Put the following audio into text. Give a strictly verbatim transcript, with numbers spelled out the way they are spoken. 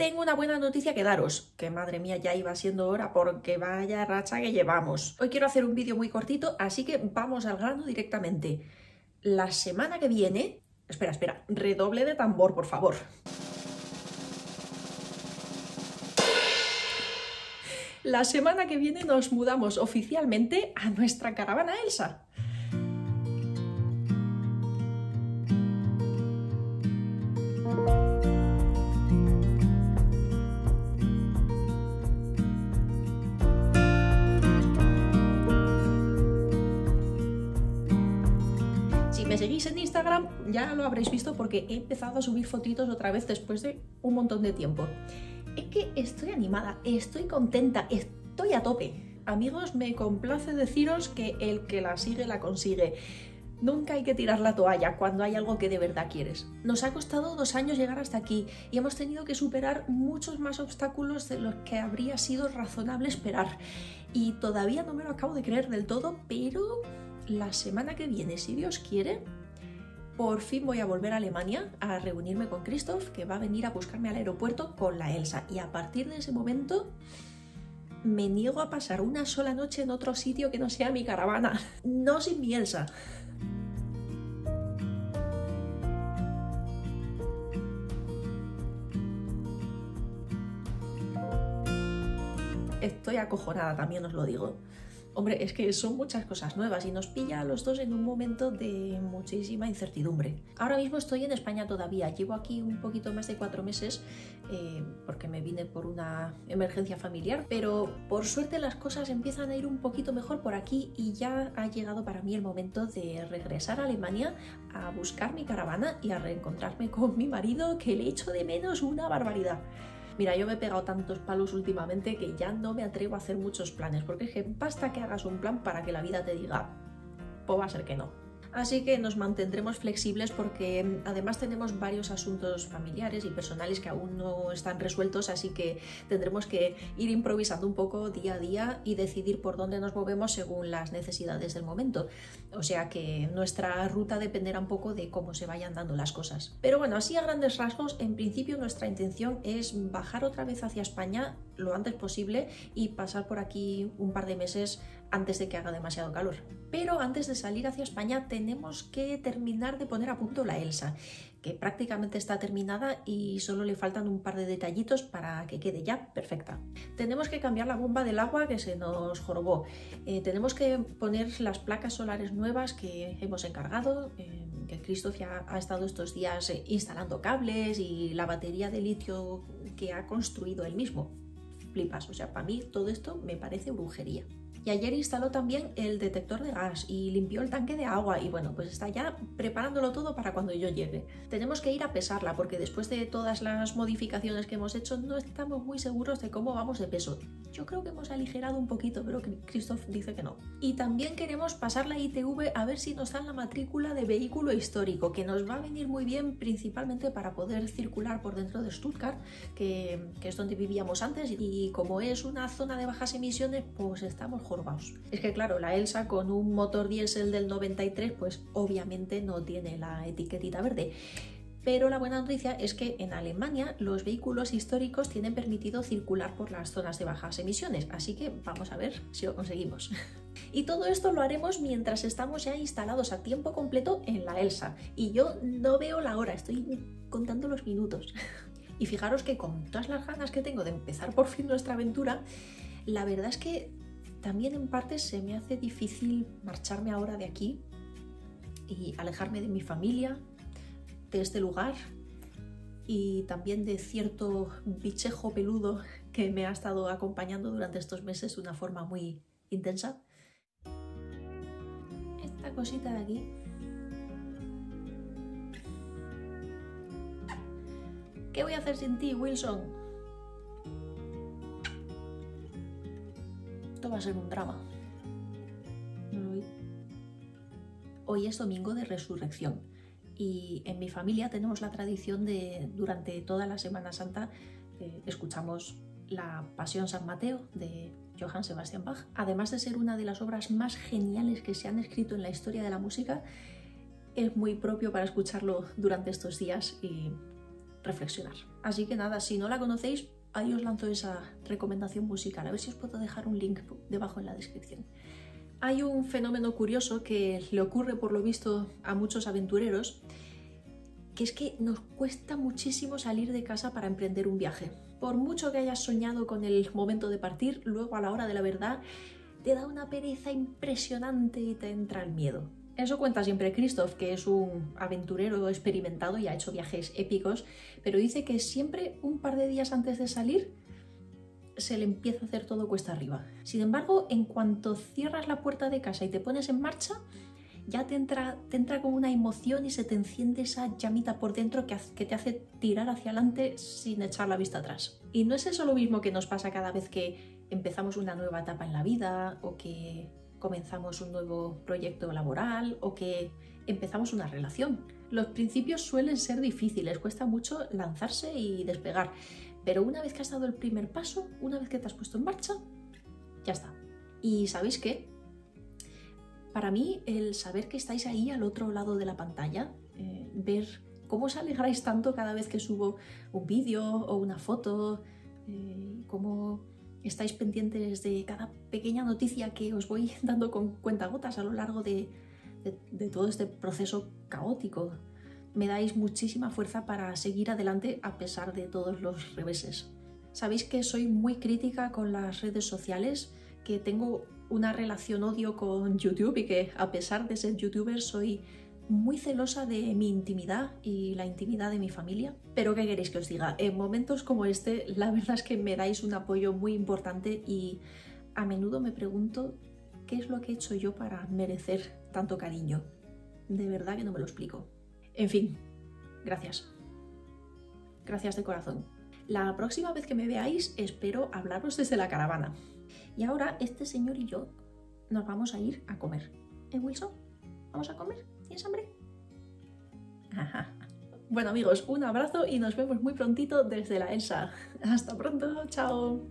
tengo una buena noticia que daros, que madre mía ya iba siendo hora porque vaya racha que llevamos. Hoy quiero hacer un vídeo muy cortito, así que vamos al grano directamente. La semana que viene... Espera, espera, redoble de tambor, por favor. La semana que viene nos mudamos oficialmente a nuestra caravana Elsa. Me seguís en Instagram, ya lo habréis visto porque he empezado a subir fotitos otra vez después de un montón de tiempo. Es que estoy animada, estoy contenta, estoy a tope. Amigos, me complace deciros que el que la sigue, la consigue. Nunca hay que tirar la toalla cuando hay algo que de verdad quieres. Nos ha costado dos años llegar hasta aquí y hemos tenido que superar muchos más obstáculos de los que habría sido razonable esperar. Y todavía no me lo acabo de creer del todo, pero... la semana que viene, si Dios quiere, por fin voy a volver a Alemania a reunirme con Christoph, que va a venir a buscarme al aeropuerto con la Elsa. Y a partir de ese momento me niego a pasar una sola noche en otro sitio que no sea mi caravana. No sin mi Elsa. Estoy acojonada, también os lo digo. Hombre, es que son muchas cosas nuevas y nos pilla a los dos en un momento de muchísima incertidumbre. Ahora mismo estoy en España todavía, llevo aquí un poquito más de cuatro meses eh, porque me vine por una emergencia familiar, pero por suerte las cosas empiezan a ir un poquito mejor por aquí y ya ha llegado para mí el momento de regresar a Alemania a buscar mi caravana y a reencontrarme con mi marido, que le echo de menos una barbaridad. Mira, yo me he pegado tantos palos últimamente que ya no me atrevo a hacer muchos planes, porque es que basta que hagas un plan para que la vida te diga, pues va a ser que no. Así que nos mantendremos flexibles porque además tenemos varios asuntos familiares y personales que aún no están resueltos, así que tendremos que ir improvisando un poco día a día y decidir por dónde nos movemos según las necesidades del momento. O sea que nuestra ruta dependerá un poco de cómo se vayan dando las cosas. Pero bueno, así a grandes rasgos, en principio nuestra intención es bajar otra vez hacia España lo antes posible y pasar por aquí un par de meses antes de que haga demasiado calor. Pero antes de salir hacia España tenemos que terminar de poner a punto la Elsa, que prácticamente está terminada y solo le faltan un par de detallitos para que quede ya perfecta. Tenemos que cambiar la bomba del agua que se nos jorobó. Eh, tenemos que poner las placas solares nuevas que hemos encargado, eh, que Christoph ya ha estado estos días instalando cables, y la batería de litio que ha construido él mismo. Flipas, o sea, para mí todo esto me parece brujería. Y ayer instaló también el detector de gas y limpió el tanque de agua y bueno, pues está ya preparándolo todo para cuando yo llegue. Tenemos que ir a pesarla porque después de todas las modificaciones que hemos hecho no estamos muy seguros de cómo vamos de peso. Yo creo que hemos aligerado un poquito, pero Christoph dice que no. Y también queremos pasar la I T V a ver si nos dan la matrícula de vehículo histórico, que nos va a venir muy bien principalmente para poder circular por dentro de Stuttgart, que, que es donde vivíamos antes, y como es una zona de bajas emisiones, pues estamos jorbaos. Es que claro, la Elsa con un motor diésel del noventa y tres pues obviamente no tiene la etiquetita verde. Pero la buena noticia es que en Alemania los vehículos históricos tienen permitido circular por las zonas de bajas emisiones, así que vamos a ver si lo conseguimos. Y todo esto lo haremos mientras estamos ya instalados a tiempo completo en la Elsa. Y yo no veo la hora, estoy contando los minutos. Y fijaros que con todas las ganas que tengo de empezar por fin nuestra aventura, la verdad es que también en parte se me hace difícil marcharme ahora de aquí y alejarme de mi familia, de este lugar y también de cierto bichejo peludo que me ha estado acompañando durante estos meses de una forma muy intensa. Esta cosita de aquí, ¿qué voy a hacer sin ti, Wilson? Esto va a ser un drama. Hoy es domingo de resurrección. Y en mi familia tenemos la tradición de, durante toda la Semana Santa, eh, escuchamos la Pasión San Mateo de Johann Sebastián Bach. Además de ser una de las obras más geniales que se han escrito en la historia de la música, es muy propio para escucharlo durante estos días y reflexionar. Así que nada, si no la conocéis, ahí os lanzo esa recomendación musical. A ver si os puedo dejar un link debajo en la descripción. Hay un fenómeno curioso que le ocurre, por lo visto, a muchos aventureros, que es que nos cuesta muchísimo salir de casa para emprender un viaje. Por mucho que hayas soñado con el momento de partir, luego a la hora de la verdad te da una pereza impresionante y te entra el miedo. Eso cuenta siempre Christoph, que es un aventurero experimentado y ha hecho viajes épicos, pero dice que siempre un par de días antes de salir se le empieza a hacer todo cuesta arriba. Sin embargo, en cuanto cierras la puerta de casa y te pones en marcha, ya te entra, te entra con una emoción y se te enciende esa llamita por dentro que, que te hace tirar hacia adelante sin echar la vista atrás. Y no es eso lo mismo que nos pasa cada vez que empezamos una nueva etapa en la vida, o que comenzamos un nuevo proyecto laboral, o que empezamos una relación. Los principios suelen ser difíciles, cuesta mucho lanzarse y despegar, pero una vez que has dado el primer paso, una vez que te has puesto en marcha, ya está. ¿Y sabéis qué? Para mí, el saber que estáis ahí al otro lado de la pantalla, eh, ver cómo os alegráis tanto cada vez que subo un vídeo o una foto, eh, cómo estáis pendientes de cada pequeña noticia que os voy dando con cuentagotas a lo largo de, de, de todo este proceso caótico. Me dais muchísima fuerza para seguir adelante a pesar de todos los reveses. Sabéis que soy muy crítica con las redes sociales, que tengo una relación odio con YouTube y que, a pesar de ser youtuber, soy muy celosa de mi intimidad y la intimidad de mi familia. Pero ¿qué queréis que os diga? En momentos como este, la verdad es que me dais un apoyo muy importante y a menudo me pregunto qué es lo que he hecho yo para merecer tanto cariño. De verdad que no me lo explico. En fin, gracias. Gracias de corazón. La próxima vez que me veáis, espero hablaros desde la caravana. Y ahora este señor y yo nos vamos a ir a comer. ¿Eh, Wilson? ¿Vamos a comer? ¿Tienes hambre? Ajá. Bueno, amigos, un abrazo y nos vemos muy prontito desde la Elsa. Hasta pronto, chao.